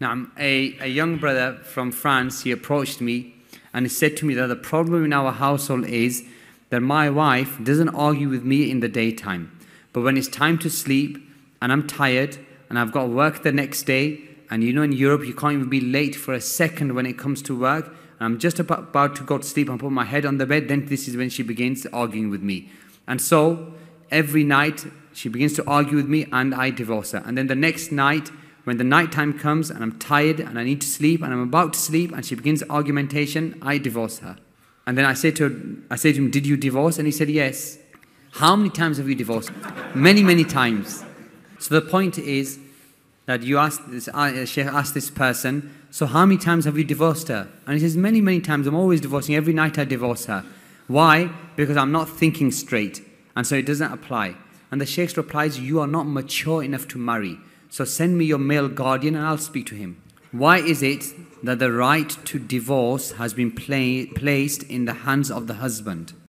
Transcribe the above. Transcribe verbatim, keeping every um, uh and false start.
Now, a, a young brother from France, he approached me and he said to me that the problem in our household is that my wife doesn't argue with me in the daytime. But when it's time to sleep and I'm tired and I've got work the next day, and you know in Europe you can't even be late for a second when it comes to work, and I'm just about to go to sleep and put my head on the bed, then this is when she begins arguing with me. And so, every night she begins to argue with me and I divorce her. And then the next night, when the night time comes and I'm tired and I need to sleep and I'm about to sleep and she begins argumentation, I divorce her. And then I say to her, I say to him, did you divorce? And he said, yes. How many times have you divorced? Many, many times. So the point is that you asked this, uh, Sheikh asked this person, so how many times have you divorced her? And he says, many, many times. I'm always divorcing. Every night I divorce her. Why? Because I'm not thinking straight. And so it doesn't apply. And the Sheikh replies, you are not mature enough to marry. So send me your male guardian and I'll speak to him. Why is it that the right to divorce has been pla- placed in the hands of the husband?